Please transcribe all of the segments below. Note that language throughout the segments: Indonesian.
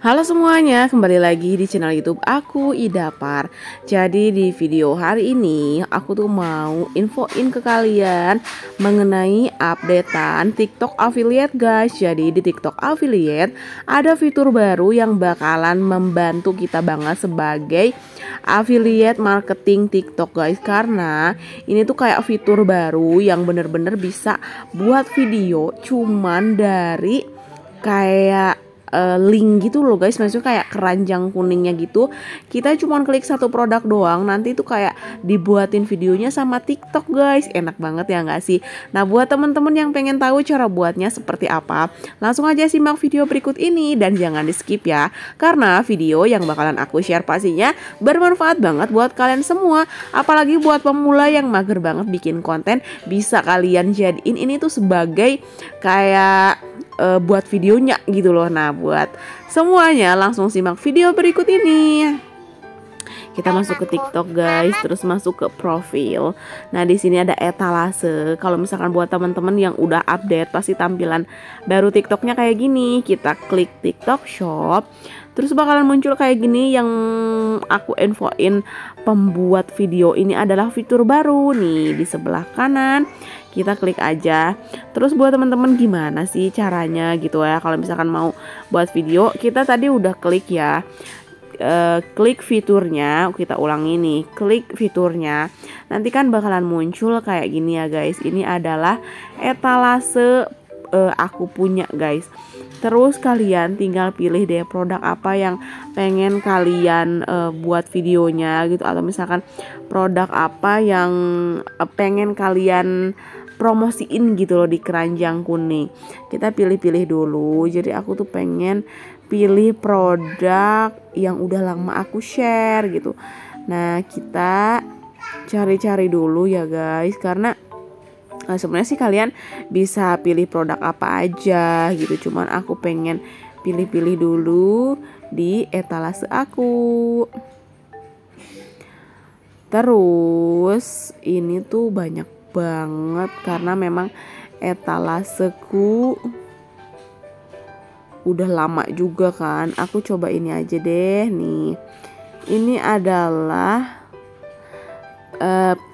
Halo semuanya, kembali lagi di channel YouTube aku, Idapar. Jadi di video hari ini aku tuh mau infoin ke kalian mengenai updatean TikTok Affiliate, guys. Jadi di TikTok Affiliate ada fitur baru yang bakalan membantu kita banget sebagai affiliate marketing TikTok, guys. Karena ini tuh kayak fitur baru yang bener-bener bisa buat video cuman dari kayak link gitu loh, guys. Maksudnya kayak keranjang kuningnya gitu, kita cuma klik satu produk doang, nanti itu kayak dibuatin videonya sama TikTok, guys. Enak banget ya nggak sih? Nah, buat temen-temen yang pengen tahu cara buatnya seperti apa, langsung aja simak video berikut ini dan jangan di skip ya, karena video yang bakalan aku share pastinya bermanfaat banget buat kalian semua. Apalagi buat pemula yang mager banget bikin konten, bisa kalian jadiin ini tuh sebagai kayak buat videonya gitu loh. Nah, buat semuanya langsung simak video berikut ini. Kita masuk ke TikTok, guys, terus masuk ke profil. Nah, di sini ada etalase. Kalau misalkan buat teman-teman yang udah update, pasti tampilan baru TikToknya kayak gini. Kita klik TikTok Shop, terus bakalan muncul kayak gini. Yang aku infoin pembuat video ini adalah fitur baru nih di sebelah kanan. Kita klik aja. Terus buat teman-teman gimana sih caranya gitu ya, kalau misalkan mau buat video, kita tadi udah klik ya, klik fiturnya. Kita ulangi nih, klik fiturnya. Nanti kan bakalan muncul kayak gini ya, guys. Ini adalah etalase aku punya, guys. Terus kalian tinggal pilih deh produk apa yang pengen kalian buat videonya gitu, atau misalkan produk apa yang pengen kalian promosiin gitu loh di keranjang kuning. Kita pilih-pilih dulu. Jadi aku tuh pengen pilih produk yang udah lama aku share gitu. Nah, kita cari-cari dulu ya, guys, karena sebenarnya sih kalian bisa pilih produk apa aja gitu. Cuman aku pengen pilih-pilih dulu di etalase aku. Terus ini tuh banyak banget karena memang etalaseku udah lama juga kan. Aku coba ini aja deh nih. Ini adalah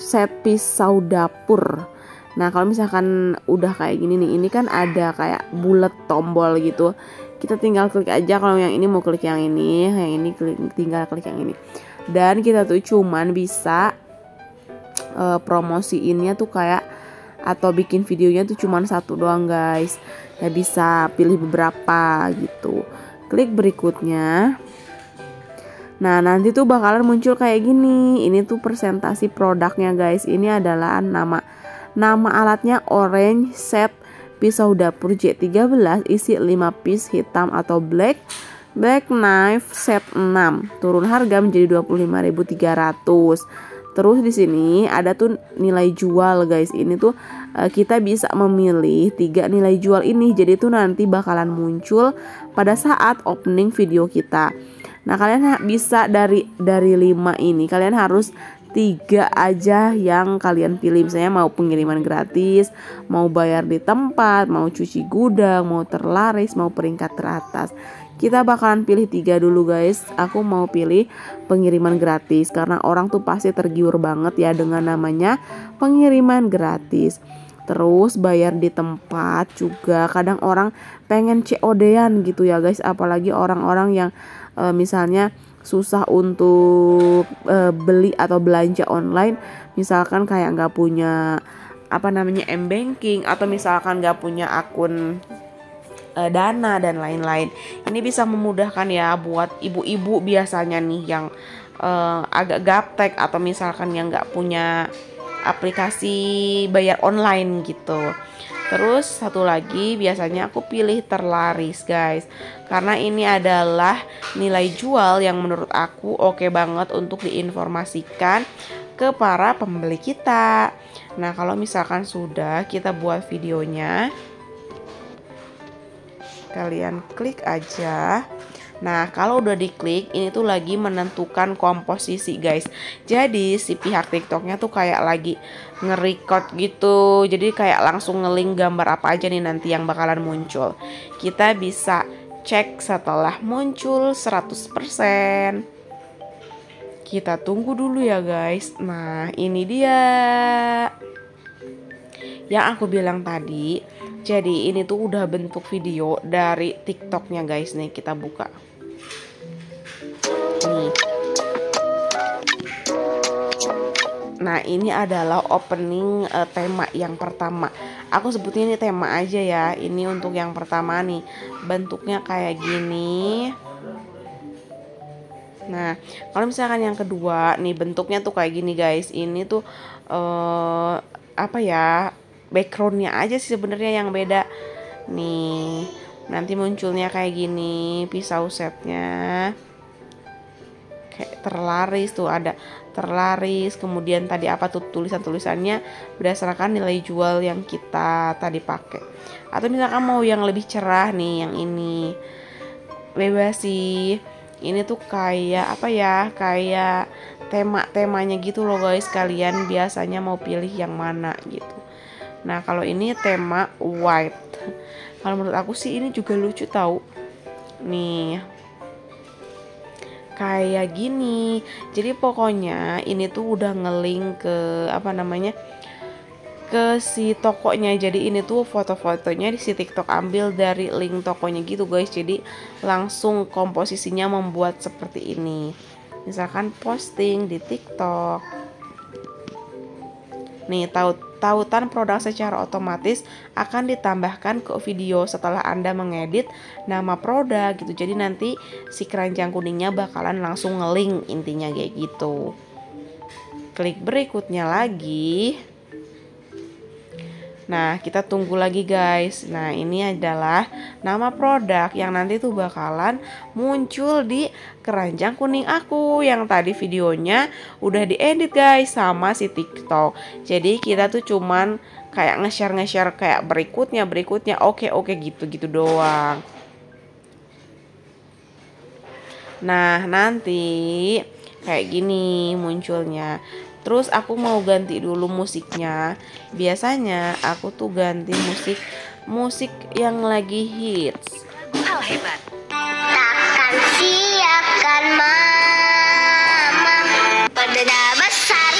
set pisau dapur. Nah, kalau misalkan udah kayak gini nih, ini kan ada kayak bulat tombol gitu. Kita tinggal klik aja. Kalau yang ini mau klik yang ini klik, tinggal klik yang ini. Dan kita tuh cuman bisa promosiinnya tuh kayak, atau bikin videonya tuh cuman satu doang, guys. Gak bisa pilih beberapa gitu. Klik berikutnya. Nah, nanti tuh bakalan muncul kayak gini. Ini tuh presentasi produknya, guys. Ini adalah nama alatnya Orange Set Pisau Dapur J13 isi 5 piece hitam atau black knife set 6. Turun harga menjadi 25.300. Terus di sini ada tuh nilai jual, guys. Ini tuh kita bisa memilih 3 nilai jual ini. Jadi tuh nanti bakalan muncul pada saat opening video kita. Nah, kalian bisa dari 5 ini kalian harus 3 aja yang kalian pilih. Misalnya mau pengiriman gratis, mau bayar di tempat, mau cuci gudang, mau terlaris, mau peringkat teratas. Kita bakalan pilih 3 dulu, guys. Aku mau pilih pengiriman gratis karena orang tuh pasti tergiur banget ya dengan namanya pengiriman gratis. Terus bayar di tempat juga, kadang orang pengen COD-an gitu ya, guys. Apalagi orang-orang yang misalnya susah untuk beli atau belanja online, misalkan kayak nggak punya apa namanya m-banking, atau misalkan nggak punya akun Dana dan lain-lain. Ini bisa memudahkan ya buat ibu-ibu biasanya nih yang agak gaptek, atau misalkan yang nggak punya aplikasi bayar online gitu. Terus satu lagi, biasanya aku pilih terlaris, guys, karena ini adalah nilai jual yang menurut aku oke banget untuk diinformasikan ke para pembeli kita. Nah, kalau misalkan sudah kita buat videonya, kalian klik aja. Nah, kalau udah diklik, ini tuh lagi menentukan komposisi, guys. Jadi si pihak TikToknya tuh kayak lagi nge-record gitu. Jadi kayak langsung nge-link gambar apa aja nih nanti yang bakalan muncul. Kita bisa cek setelah muncul 100%. Kita tunggu dulu ya, guys. Nah, ini dia yang aku bilang tadi. Jadi ini tuh udah bentuk video dari TikToknya, guys. Nih kita buka. Nih. Nah, ini adalah opening tema yang pertama. Aku sebutin ini tema aja ya. Ini untuk yang pertama nih. Bentuknya kayak gini. Nah, kalau misalkan yang kedua nih bentuknya tuh kayak gini, guys. Ini tuh apa ya? Backgroundnya aja sih sebenarnya yang beda nih, nanti munculnya kayak gini pisau setnya kayak terlaris tuh, ada terlaris, kemudian tadi apa tuh tulisan-tulisannya berdasarkan nilai jual yang kita tadi pakai. Atau misalkan mau yang lebih cerah nih, yang ini bebas sih, ini tuh kayak apa ya, kayak tema-temanya gitu loh, guys. Kalian biasanya mau pilih yang mana gitu. Nah, kalau ini tema white. Kalau menurut aku sih ini juga lucu tau. Nih. Kayak gini. Jadi pokoknya ini tuh udah nge-link ke apa namanya? Ke si tokonya. Jadi ini tuh foto-fotonya di si TikTok ambil dari link tokonya gitu, guys. Jadi langsung komposisinya membuat seperti ini. Misalkan posting di TikTok. Nih, tautan produk secara otomatis akan ditambahkan ke video setelah Anda mengedit nama produk gitu. Jadi nanti si keranjang kuningnya bakalan langsung nge-link, intinya kayak gitu. Klik berikutnya lagi. Nah, kita tunggu lagi, guys. Nah, ini adalah nama produk yang nanti tuh bakalan muncul di keranjang kuning aku yang tadi videonya udah diedit, guys, sama si TikTok. Jadi kita tuh cuman kayak nge-share kayak berikutnya oke gitu doang. Nah, nanti kayak gini munculnya. Terus aku mau ganti dulu musiknya. Biasanya aku tuh ganti musik yang lagi hits. Oh, hebat. Takkan siapkan mama perdana besar.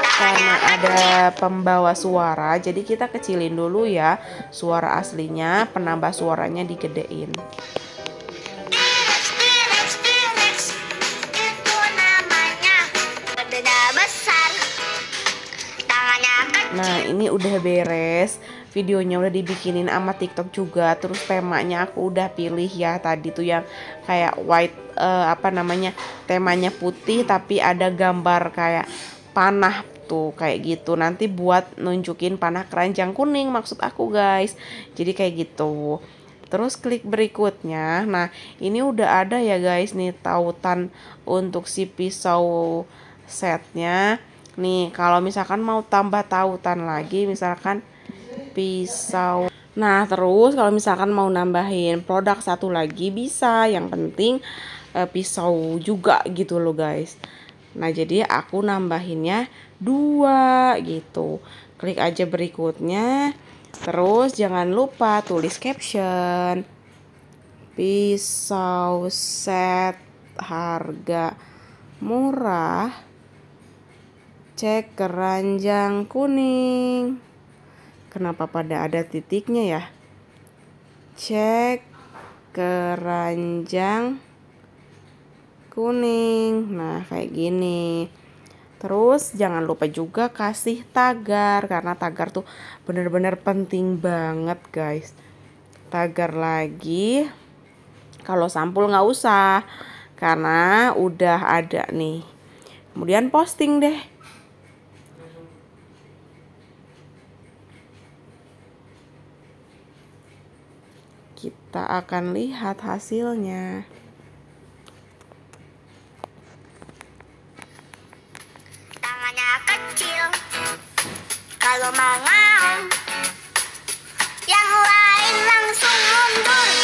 Karena ada pembawa suara, jadi kita kecilin dulu ya suara aslinya, penambah suaranya digedein. Nah, ini udah beres. Videonya udah dibikinin sama TikTok juga. Terus temanya aku udah pilih ya. Tadi tuh yang kayak white, apa namanya, temanya putih tapi ada gambar kayak panah tuh, kayak gitu. Nanti buat nunjukin panah keranjang kuning maksud aku, guys. Jadi kayak gitu. Terus klik berikutnya. Nah, ini udah ada ya, guys. Nih tautan untuk si pisau setnya. Nih, kalau misalkan mau tambah tautan lagi, misalkan pisau. Nah, terus kalau misalkan mau nambahin produk satu lagi bisa, yang penting pisau juga gitu loh, guys. Nah, jadi aku nambahinnya 2 gitu. Klik aja berikutnya. Terus jangan lupa tulis caption. Pisau set harga murah. Cek keranjang kuning. Kenapa pada ada titiknya ya? Cek keranjang kuning. Nah, kayak gini. Terus jangan lupa juga kasih tagar, karena tagar tuh bener-bener penting banget, guys. Tagar lagi. Kalau sampul nggak usah, karena udah ada nih. Kemudian posting deh. Kita akan lihat hasilnya. Tangannya kecil, kalau mangang, yang lain langsung mundur.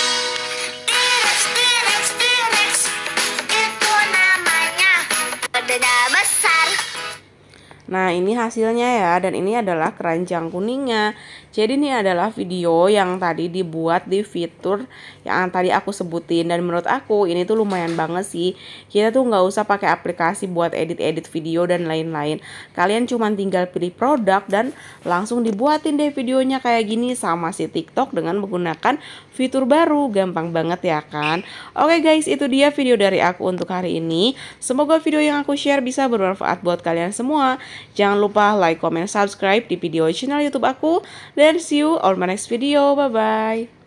Nah, ini hasilnya ya, dan ini adalah keranjang kuningnya. Jadi ini adalah video yang tadi dibuat di fitur yang tadi aku sebutin, dan menurut aku ini tuh lumayan banget sih. Kita tuh nggak usah pakai aplikasi buat edit-edit video dan lain-lain. Kalian cuma tinggal pilih produk dan langsung dibuatin deh videonya kayak gini sama si TikTok dengan menggunakan fitur baru. Gampang banget ya kan? Oke guys, itu dia video dari aku untuk hari ini. Semoga video yang aku share bisa bermanfaat buat kalian semua. Jangan lupa like, comment, subscribe di video channel YouTube aku. Dan see you on my next video. Bye-bye.